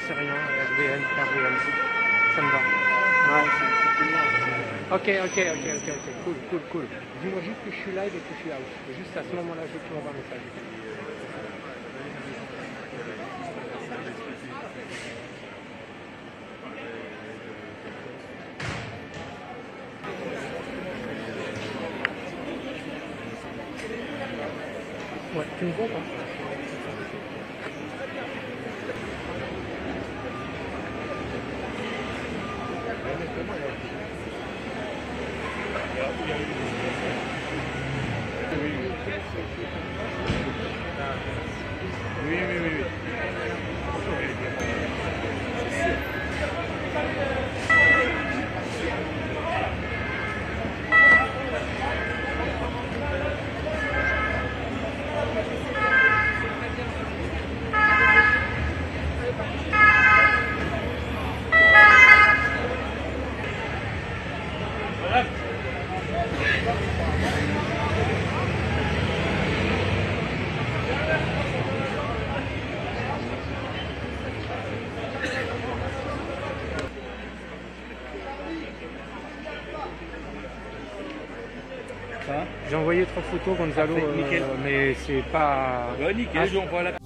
sais rien, RDN, ça me va. Ouais, c'est... Ok, cool. Dis-moi juste que je suis live et que je suis out. Juste à ce moment-là, je te renvoie un message. Ouais, tu me comprends pas? Oui. J'ai envoyé 3 photos, Gonzalo, mais c'est pas... Bah, nickel, j'envoie la